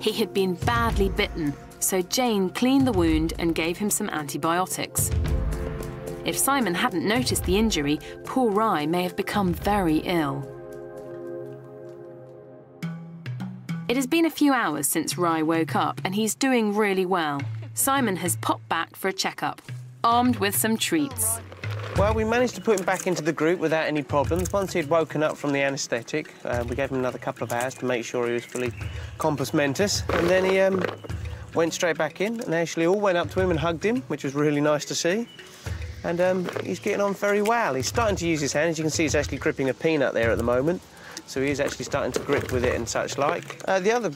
He had been badly bitten, so Jane cleaned the wound and gave him some antibiotics. If Simon hadn't noticed the injury, poor Rai may have become very ill. It has been a few hours since Rai woke up, and he's doing really well. Simon has popped back for a checkup, armed with some treats. Well, we managed to put him back into the group without any problems. Once he'd woken up from the anaesthetic, uh, we gave him another couple of hours to make sure he was fully compos mentis, and then he um, went straight back in, and actually all went up to him and hugged him, which was really nice to see. And um, he's getting on very well. He's starting to use his hand. As you can see, he's actually gripping a peanut there at the moment. So he is actually starting to grip with it and such like. Uh, the other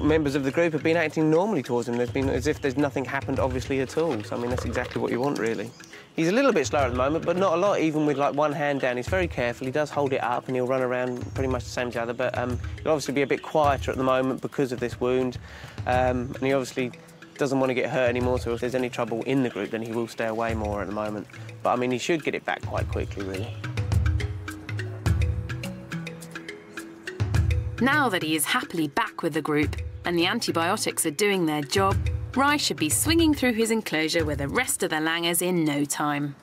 members of the group have been acting normally towards him. There's been as if there's nothing happened, obviously, at all. So, I mean, that's exactly what you want, really. He's a little bit slow at the moment, but not a lot, even with, like, one hand down. He's very careful. He does hold it up, and he'll run around pretty much the same as the other. But um, he'll obviously be a bit quieter at the moment because of this wound. Um, and he obviously doesn't want to get hurt anymore, so if there's any trouble in the group, then he will stay away more at the moment. But, I mean, he should get it back quite quickly, really. Now that he is happily back with the group and the antibiotics are doing their job, Rai should be swinging through his enclosure with the rest of the langurs in no time.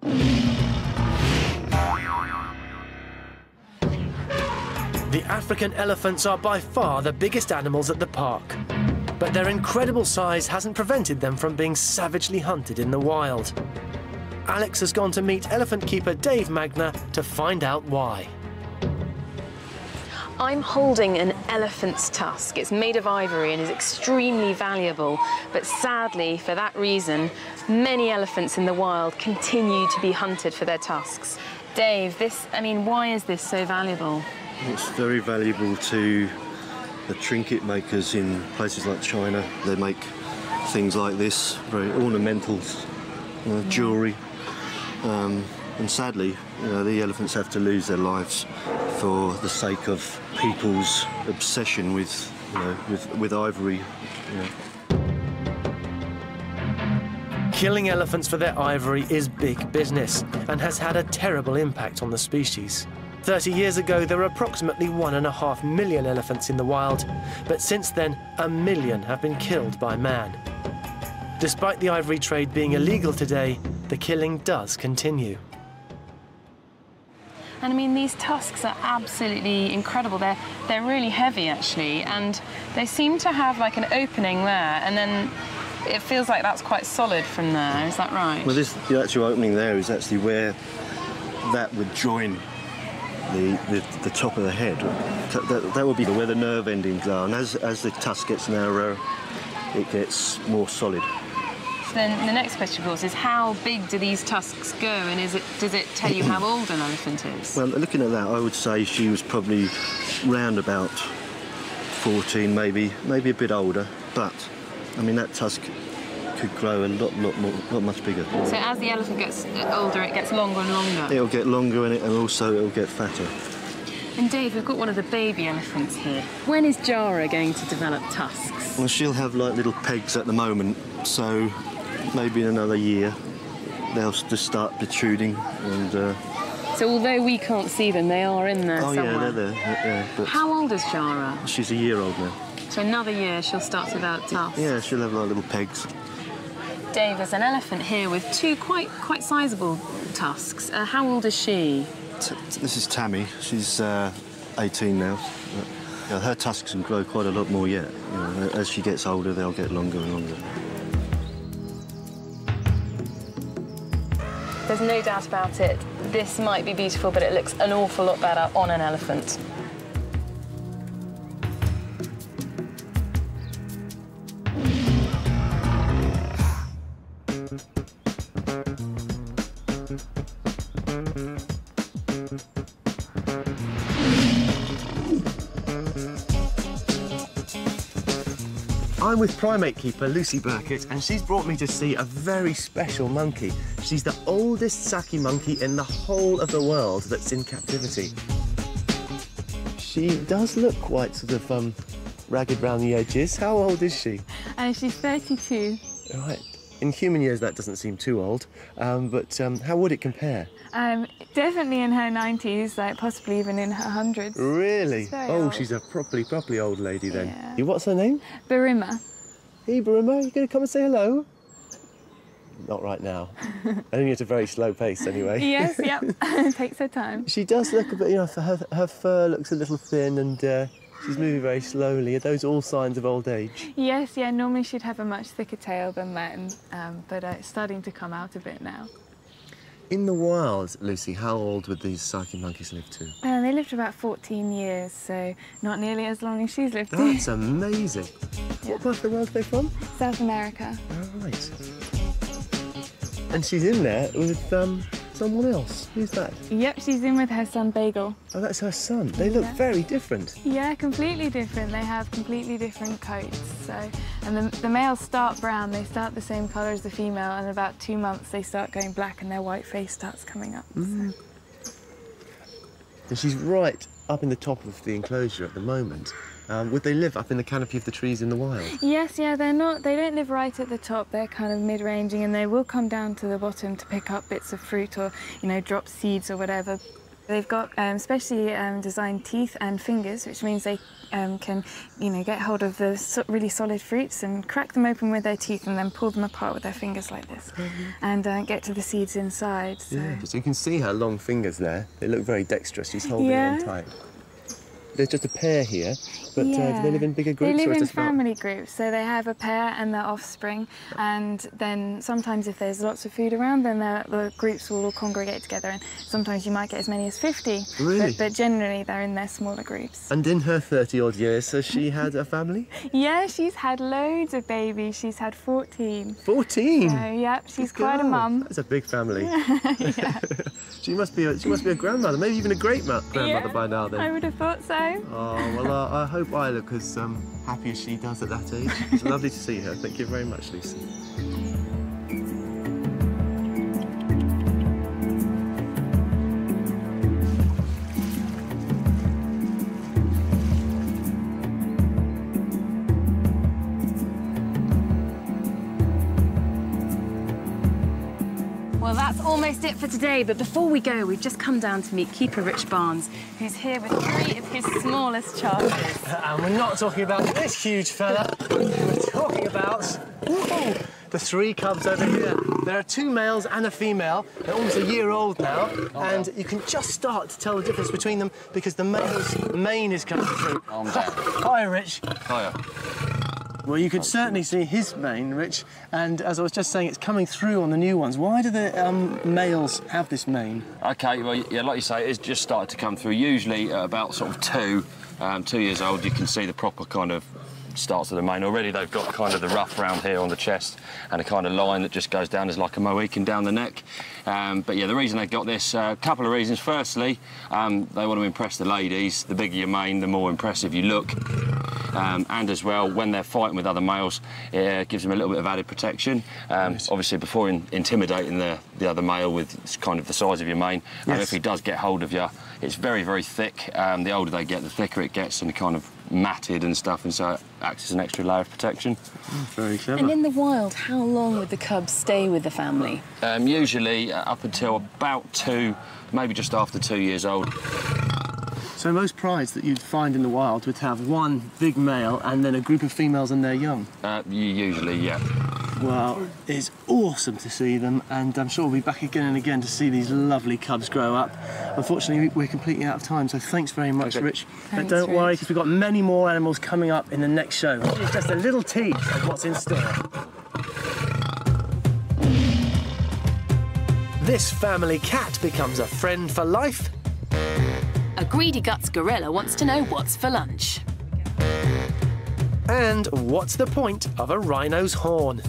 The African elephants are by far the biggest animals at the park, but their incredible size hasn't prevented them from being savagely hunted in the wild. Alex has gone to meet elephant keeper Dave Magna to find out why. I'm holding an elephant's tusk. It's made of ivory and is extremely valuable, but sadly, for that reason, many elephants in the wild continue to be hunted for their tusks. Dave, this, I mean, why is this so valuable? It's very valuable to the trinket makers in places like China. They make things like this, very ornamental uh, jewellery. Um, And sadly, you know, the elephants have to lose their lives for the sake of people's obsession with, you know, with, with ivory. You know. Killing elephants for their ivory is big business and has had a terrible impact on the species. Thirty years ago, there were approximately one and a half million elephants in the wild, but since then, a million have been killed by man. Despite the ivory trade being illegal today, the killing does continue. And, I mean, these tusks are absolutely incredible. They're, they're really heavy, actually, and they seem to have, like, an opening there, and then it feels like that's quite solid from there. Is that right? Well, this, the actual opening there is actually where that would join the, the, the top of the head. That, that would be where the nerve endings are, and as, as the tusk gets narrower, it gets more solid. Then the next question, of course, is how big do these tusks go, and is it, does it tell you how old an elephant is? Well, looking at that, I would say she was probably round about fourteen, maybe, maybe a bit older. But, I mean, that tusk could grow a lot, lot more, lot much bigger. So as the elephant gets older, it gets longer and longer? It'll get longer, and it, and also it'll get fatter. And, Dave, we've got one of the baby elephants here. When is Jara going to develop tusks? Well, she'll have, like, little pegs at the moment, so maybe in another year they'll just start protruding and... Uh... So although we can't see them, they are in there oh, somewhere? Oh, yeah, they're there. Yeah, but... How old is Jara? She's a year old now. So another year she'll start to develop tusks? Yeah, she'll have, like, little pegs. Dave, there's an elephant here with two quite, quite sizeable tusks. Uh, how old is she? T this is Tammy. She's uh, eighteen now. You know, her tusks can grow quite a lot more yet. You know, as she gets older, they'll get longer and longer. There's no doubt about it. This might be beautiful, but it looks an awful lot better on an elephant. I'm with primate keeper Lucy Burkett, and she's brought me to see a very special monkey. She's the oldest saki monkey in the whole of the world that's in captivity. She does look quite sort of um, ragged round the edges. How old is she? Uh, she's thirty-two. Right. In human years, that doesn't seem too old, um, but um, how would it compare? Um, definitely in her nineties, like possibly even in her hundreds. Really? Oh, old. She's a properly, properly old lady then. Yeah. What's her name? Barima. Hey, Barima, you going to come and say hello? Not right now. I think it's a very slow pace anyway. Yes, yep. Takes her time. She does look a bit, you know, her, her fur looks a little thin and... Uh, she's moving very slowly. Are those all signs of old age? Yes, yeah, normally she'd have a much thicker tail than that, um, but uh, it's starting to come out a bit now. In the wild, Lucy, how old would these saki monkeys live to? Uh, they lived about fourteen years, so not nearly as long as she's lived to. That's amazing. Yeah. What part of the world are they from? South America. All right. And she's in there with... Um, someone else. Who's that? Yep, she's in with her son, Bagel. Oh, that's her son. They look yeah. very different. Yeah, completely different. They have completely different coats. So, and the, the males start brown. They start the same colour as the female, and in about two months they start going black, and their white face starts coming up. Mm. So. And she's right up in the top of the enclosure at the moment. Um, would they live up in the canopy of the trees in the wild? Yes, yeah, they're not, they don't live right at the top, they're kind of mid-ranging, and they will come down to the bottom to pick up bits of fruit or, you know, drop seeds or whatever. They've got um, specially um, designed teeth and fingers, which means they um, can, you know, get hold of the so really solid fruits and crack them open with their teeth and then pull them apart with their fingers like this and uh, get to the seeds inside. So. Yeah, so you can see her long fingers there. They look very dexterous, she's holding yeah. them tight. There's just a pair here, but yeah. uh, do they live in bigger groups? They live or in family not? groups, so they have a pair and their offspring, and then sometimes if there's lots of food around, then the, the groups will all congregate together, and sometimes you might get as many as fifty. Really? But, but generally they're in their smaller groups. And in her thirty-odd years, has she had a family? Yeah, she's had loads of babies. She's had fourteen. fourteen? So, yep, she's Good quite girl. a mum. That's a big family. Yeah. She must be a, she must be a grandmother, maybe even a great-grandmother yeah, by now then. I would have thought so. Oh, well, uh, I hope I look as um, happy as she does at that age. It's lovely to see her. Thank you very much, Lucy. Well, that's almost it for today, but before we go, we've just come down to meet keeper Rich Barnes, who's here with three of his smallest charges. And we're not talking about this huge fella, we're talking about the three cubs over here. There are two males and a female, they're almost a year old now, and you can just start to tell the difference between them because the male's mane is coming through. Hi, Rich. Hiya. Well, you could certainly see his mane, Rich, and as I was just saying, it's coming through on the new ones. Why do the um, males have this mane? OK, well, yeah, like you say, it's just started to come through. Usually at about sort of two, um, two years old, you can see the proper kind of starts of the mane. Already they've got kind of the rough round here on the chest and a kind of line that just goes down as like a Mohican down the neck. Um, but yeah, the reason they've got this, a uh, couple of reasons. Firstly, um, they want to impress the ladies. The bigger your mane, the more impressive you look. Um, and as well, when they're fighting with other males, it gives them a little bit of added protection. Um, yes. Obviously, before in intimidating the, the other male with kind of the size of your mane, yes. and if he does get hold of you, it's very, very thick. Um, the older they get, the thicker it gets and kind of matted and stuff, and so it acts as an extra layer of protection. Oh, very clever. And in the wild, how long would the cubs stay with the family? Um, usually uh, up until about two, maybe just after two years old. So most prides that you'd find in the wild would have one big male and then a group of females and their young? Uh, usually, yeah. Well, it's awesome to see them, and I'm sure we'll be back again and again to see these lovely cubs grow up. Unfortunately, we're completely out of time, so thanks very much, okay. Rich. Thanks, but don't Rich. worry, because we've got many more animals coming up in the next show. It's just a little tease of what's in store. This family cat becomes a friend for life. A greedy guts gorilla wants to know what's for lunch. And what's the point of a rhino's horn?